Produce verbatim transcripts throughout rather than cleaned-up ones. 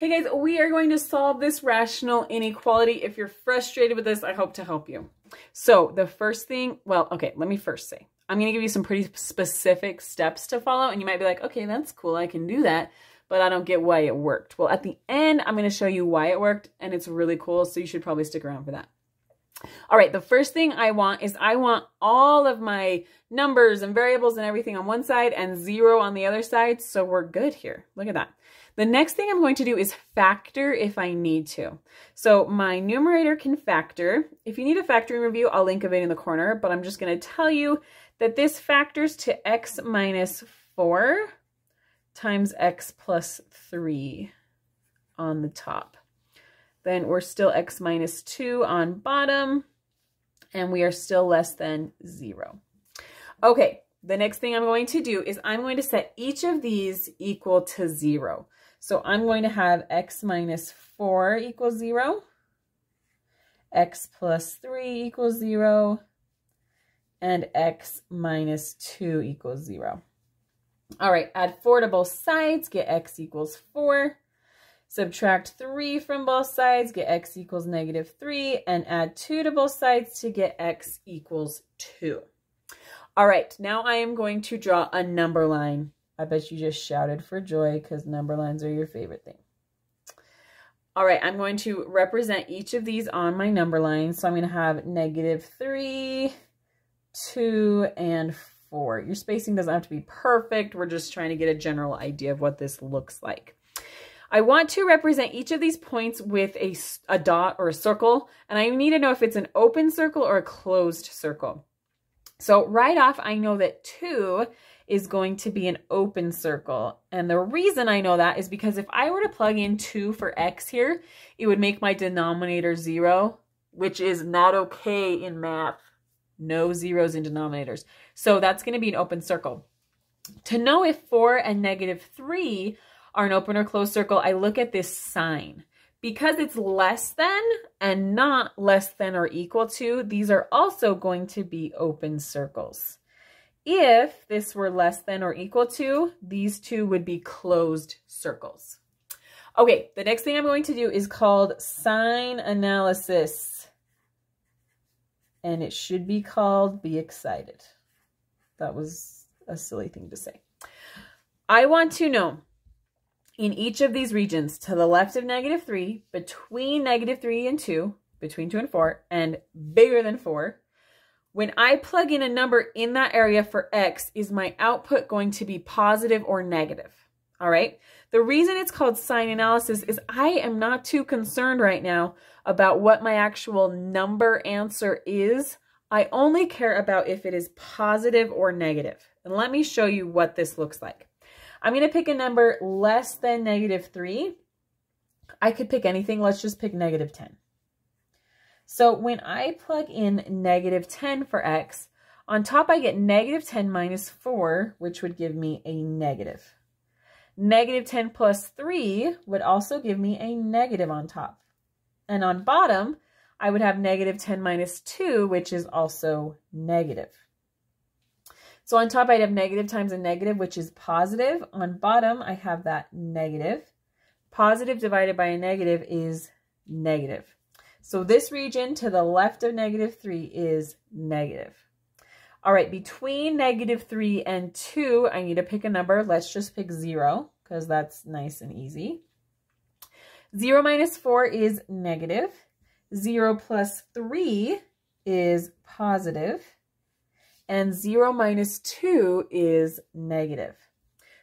Hey guys, we are going to solve this rational inequality. If you're frustrated with this, I hope to help you. So the first thing, well, okay, let me first say, I'm gonna give you some pretty specific steps to follow, and you might be like, okay, that's cool, I can do that, but I don't get why it worked. Well, at the end, I'm gonna show you why it worked, and it's really cool, so you should probably stick around for that. All right, the first thing I want is I want all of my numbers and variables and everything on one side and zero on the other side, so we're good here. Look at that. The next thing I'm going to do is factor if I need to. So my numerator can factor. If you need a factoring review, I'll link it in the corner, but I'm just going to tell you that this factors to x minus four times x plus three on the top. Then we're still x minus two on bottom, and we are still less than zero. Okay, the next thing I'm going to do is I'm going to set each of these equal to zero. So I'm going to have x minus four equals zero, x plus three equals zero, and x minus two equals zero. All right, add four to both sides, get x equals four. Subtract three from both sides, get x equals negative three, and add two to both sides to get x equals two. All right, now I am going to draw a number line. I bet you just shouted for joy because number lines are your favorite thing. All right, I'm going to represent each of these on my number line. So I'm going to have negative three, two, and four. Your spacing doesn't have to be perfect. We're just trying to get a general idea of what this looks like. I want to represent each of these points with a, a dot or a circle, and I need to know if it's an open circle or a closed circle. So right off, I know that two is going to be an open circle. And the reason I know that is because if I were to plug in two for x here, it would make my denominator zero, which is not okay in math. No zeros in denominators. So that's going to be an open circle. To know if four and negative three are an open or closed circle, I look at this sign. Because it's less than and not less than or equal to, these are also going to be open circles. If this were less than or equal to, these two would be closed circles. Okay, the next thing I'm going to do is called sign analysis. And it should be called be excited. That was a silly thing to say. I want to know, in each of these regions, to the left of negative three, between negative three and two, between two and four, and bigger than four, when I plug in a number in that area for x, is my output going to be positive or negative? All right. The reason it's called sign analysis is I am not too concerned right now about what my actual number answer is. I only care about if it is positive or negative. And let me show you what this looks like. I'm going to pick a number less than negative three. I could pick anything. Let's just pick negative ten. So when I plug in negative ten for x, on top I get negative ten minus four, which would give me a negative. Negative ten plus three would also give me a negative on top. And on bottom, I would have negative ten minus two, which is also negative. So on top, I'd have negative times a negative, which is positive. On bottom, I have that negative. Positive divided by a negative is negative. So this region to the left of negative three is negative. All right, between negative three and two, I need to pick a number. Let's just pick zero, because that's nice and easy. zero minus four is negative. zero plus three is positive. And zero minus two is negative.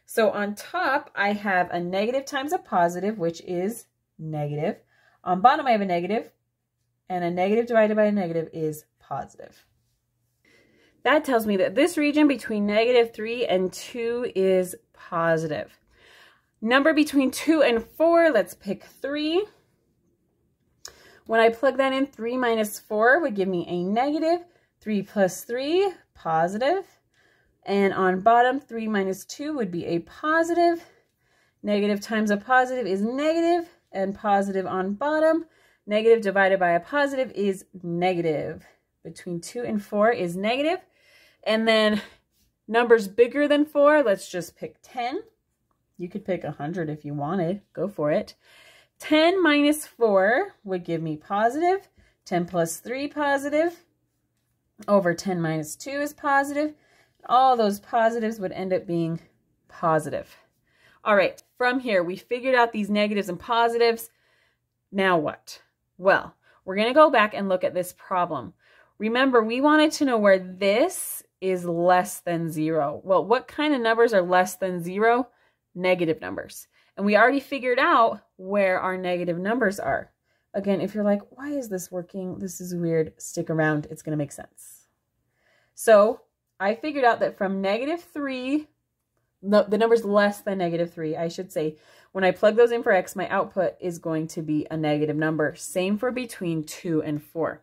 So on top, I have a negative times a positive, which is negative. On bottom, I have a negative, and a negative divided by a negative is positive. That tells me that this region between negative three and two is positive. Number between two and four, let's pick three. When I plug that in, three minus four would give me a negative. three plus three, positive. And on bottom, three minus two would be a positive. Negative times a positive is negative, and positive on bottom. Negative divided by a positive is negative. Between two and four is negative. And then numbers bigger than four, let's just pick ten. You could pick one hundred if you wanted. Go for it. ten minus four would give me positive. ten plus three, positive. Over ten minus two is positive. All those positives would end up being positive. All right, from here, we figured out these negatives and positives. Now what? Well, we're going to go back and look at this problem. Remember, we wanted to know where this is less than zero. Well, what kind of numbers are less than zero? Negative numbers. And we already figured out where our negative numbers are. Again, if you're like, why is this working? This is weird. Stick around. It's going to make sense. So I figured out that from negative three, no, the number's less than negative three, I should say. When I plug those in for x, my output is going to be a negative number. Same for between two and four.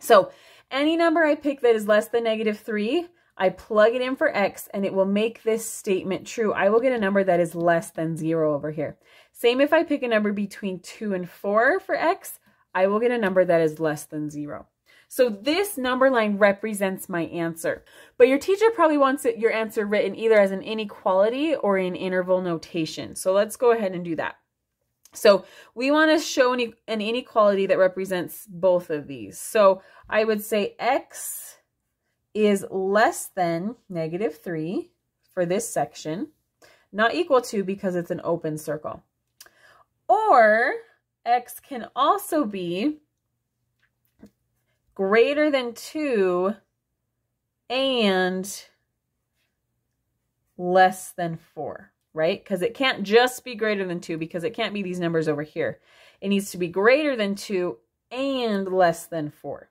So any number I pick that is less than negative three, I plug it in for x, and it will make this statement true. I will get a number that is less than zero over here. Same if I pick a number between two and four for x, I will get a number that is less than zero. So this number line represents my answer. But your teacher probably wants it, your answer written either as an inequality or in interval notation. So let's go ahead and do that. So we want to show an inequality that represents both of these. So I would say x is less than negative three for this section, not equal to because it's an open circle. Or x can also be greater than two and less than four, right? Because it can't just be greater than two, because it can't be these numbers over here. It needs to be greater than two and less than four.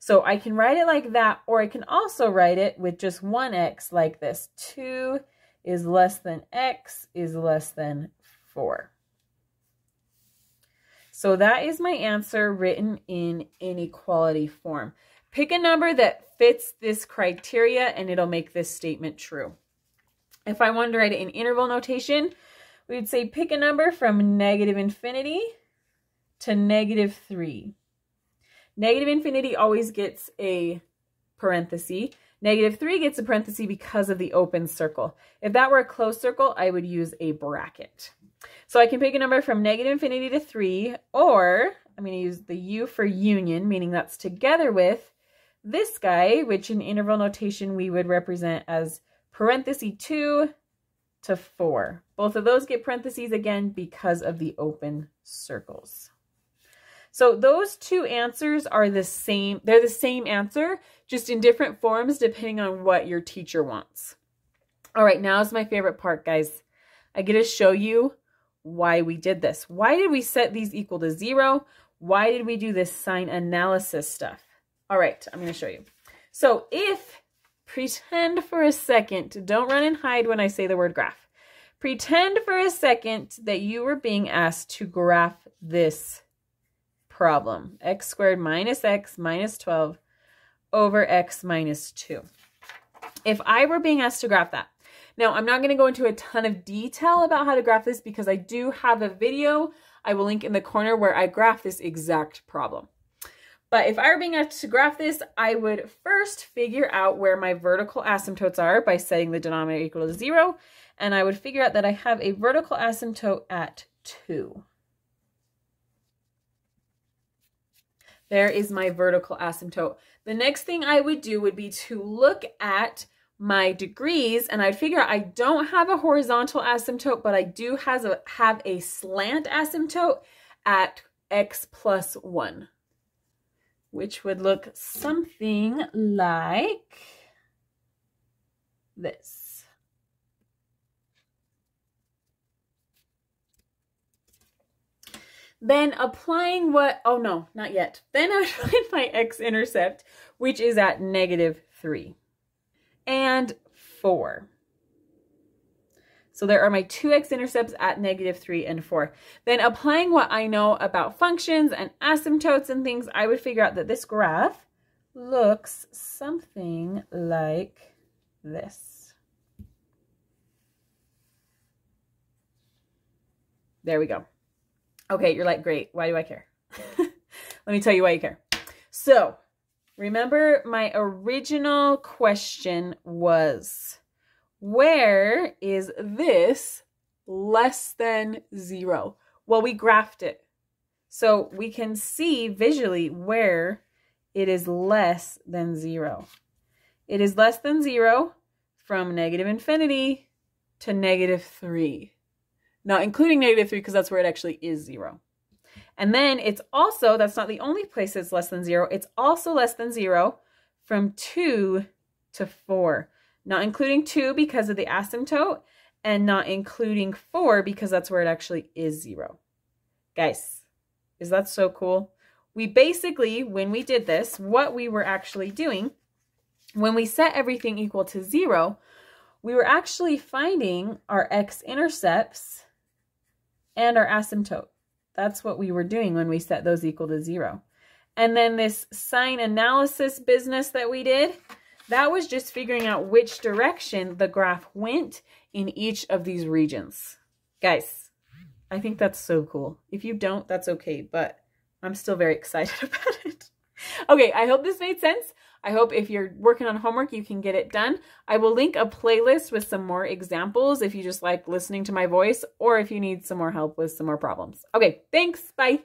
So I can write it like that, or I can also write it with just one x like this. two is less than x is less than four. So that is my answer written in inequality form. Pick a number that fits this criteria and it'll make this statement true. If I wanted to write it in interval notation, we would say pick a number from negative infinity to negative three. Negative infinity always gets a parenthesis. Negative three gets a parenthesis because of the open circle. If that were a closed circle, I would use a bracket. So I can pick a number from negative infinity to three, or I'm going to use the u for union, meaning that's together with this guy, which in interval notation we would represent as parenthesis two to four. Both of those get parentheses again because of the open circles. So those two answers are the same. They're the same answer, just in different forms depending on what your teacher wants. All right, now is my favorite part, guys. I get to show you why we did this. Why did we set these equal to zero? Why did we do this sign analysis stuff? All right, I'm going to show you. So if, pretend for a second, don't run and hide when I say the word graph. Pretend for a second that you were being asked to graph this problem. X squared minus x minus twelve over x minus two. If I were being asked to graph that, now, I'm not going to go into a ton of detail about how to graph this because I do have a video I will link in the corner where I graph this exact problem. But if I were being asked to graph this, I would first figure out where my vertical asymptotes are by setting the denominator equal to zero, and I would figure out that I have a vertical asymptote at two. There is my vertical asymptote. The next thing I would do would be to look at my degrees, and I'd figure out I don't have a horizontal asymptote, but I do has a, have a slant asymptote at x plus one, which would look something like this. Then applying what, oh no, not yet. Then I would find my x-intercept, which is at negative three. And four. So there are my two x-intercepts at negative three and four. Then applying what I know about functions and asymptotes and things, I would figure out that this graph looks something like this. There we go. Okay, you're like, great, why do I care? Let me tell you why you care. So remember, my original question was, where is this less than zero? Well, we graphed it. So we can see visually where it is less than zero. It is less than zero from negative infinity to negative three. Not including negative three, because that's where it actually is zero. And then it's also, that's not the only place it's less than zero, it's also less than zero from two to four. Not including two because of the asymptote, and not including four because that's where it actually is zero. Guys, is that so cool? We basically, when we did this, what we were actually doing, when we set everything equal to zero, we were actually finding our x-intercepts and our asymptote. That's what we were doing when we set those equal to zero. And then this sign analysis business that we did, that was just figuring out which direction the graph went in each of these regions. Guys, I think that's so cool. If you don't, that's okay, but I'm still very excited about it. Okay, I hope this made sense. I hope if you're working on homework, you can get it done. I will link a playlist with some more examples if you just like listening to my voice or if you need some more help with some more problems. Okay, thanks. Bye.